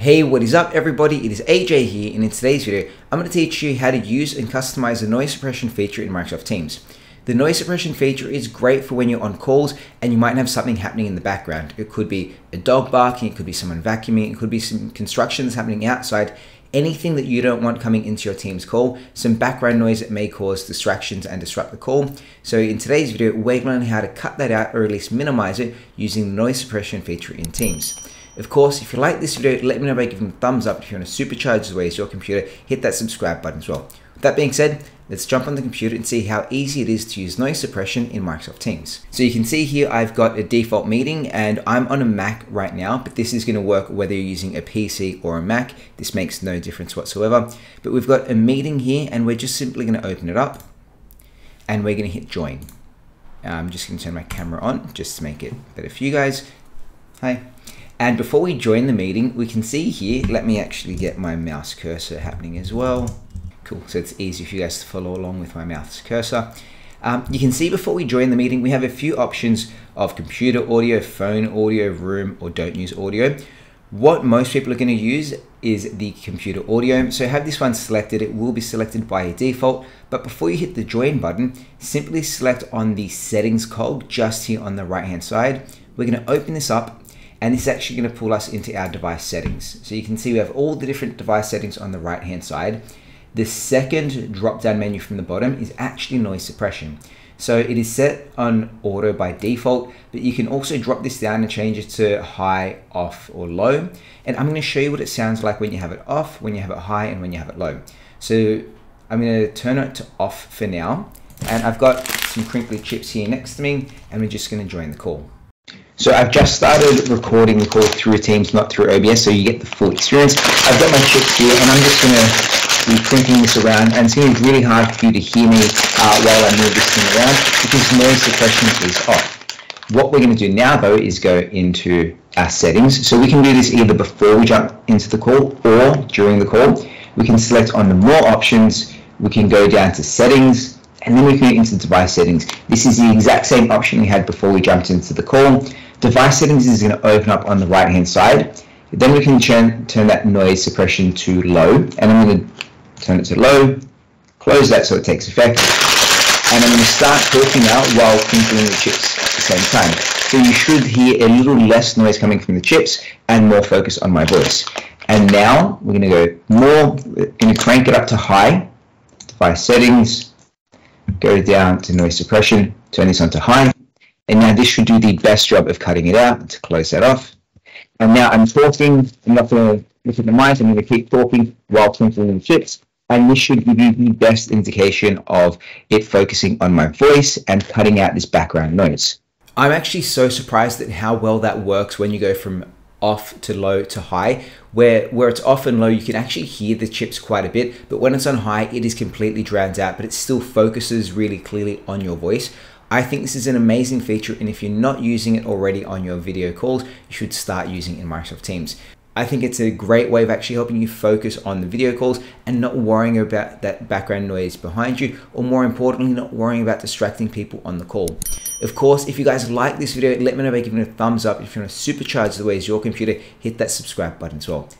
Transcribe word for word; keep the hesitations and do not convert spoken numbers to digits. Hey, what is up everybody? It is A J here, and in today's video, I'm going to teach you how to use and customize the noise suppression feature in Microsoft Teams. The noise suppression feature is great for when you're on calls and you might have something happening in the background. It could be a dog barking, it could be someone vacuuming, it could be some construction that's happening outside, anything that you don't want coming into your Teams call, some background noise that may cause distractions and disrupt the call. So in today's video, we're going to learn how to cut that out or at least minimize it using the noise suppression feature in Teams. Of course, if you like this video, let me know by giving a thumbs up. If you want to supercharge the way it's your computer, hit that subscribe button as well. With that being said, let's jump on the computer and see how easy it is to use noise suppression in Microsoft Teams. So you can see here, I've got a default meeting and I'm on a Mac right now, but this is going to work whether you're using a P C or a Mac. This makes no difference whatsoever, but we've got a meeting here and we're just simply going to open it up and we're going to hit join. I'm just going to turn my camera on just to make it better for you guys. Hi. And before we join the meeting, we can see here, let me actually get my mouse cursor happening as well. Cool, so it's easy for you guys to follow along with my mouse cursor. Um, you can see before we join the meeting, we have a few options of computer audio, phone audio, room, or don't use audio. What most people are going to use is the computer audio. So have this one selected, it will be selected by default, but before you hit the join button, simply select on the settings cog just here on the right hand side. We're going to open this up, and this is actually going to pull us into our device settings. So you can see we have all the different device settings on the right hand side. The second drop down menu from the bottom is actually noise suppression. So it is set on auto by default, but you can also drop this down and change it to high, off, or low. And I'm going to show you what it sounds like when you have it off, when you have it high, and when you have it low. So I'm going to turn it to off for now. And I've got some crinkly chips here next to me, and we're just going to join the call. So I've just started recording the call through Teams, not through O B S, so you get the full experience. I've got my chips here, and I'm just going to be crinkling this around, and it's going to be really hard for you to hear me uh, while I move this thing around because noise suppression is off. What we're going to do now, though, is go into our settings. So we can do this either before we jump into the call or during the call. We can select on the more options. We can go down to settings, and then we can go into device settings. This is the exact same option we had before we jumped into the call. Device settings is going to open up on the right hand side. Then we can turn, turn that noise suppression to low, and I'm going to turn it to low, close that so it takes effect, and I'm going to start talking out while crinkling the chips at the same time. So you should hear a little less noise coming from the chips and more focus on my voice. And now we're going to go more, we're going to crank it up to high, device settings, go down to noise suppression, turn this on to high, and now this should do the best job of cutting it out. To close that off, and now I'm talking, I'm not going to look at the mic, I'm going to keep talking while crinkling the chips, and this should give you the best indication of it focusing on my voice and cutting out this background noise. I'm actually so surprised at how well that works when you go from off to low to high. Where where it's off and low, you can actually hear the chips quite a bit, but when it's on high, it is completely drowned out, but it still focuses really clearly on your voice. I think this is an amazing feature, and if you're not using it already on your video calls, you should start using it in Microsoft Teams. I think it's a great way of actually helping you focus on the video calls and not worrying about that background noise behind you, or more importantly, not worrying about distracting people on the call. Of course, if you guys like this video, let me know by giving it a thumbs up. If you want to supercharge the ways your computer, hit that subscribe button as well.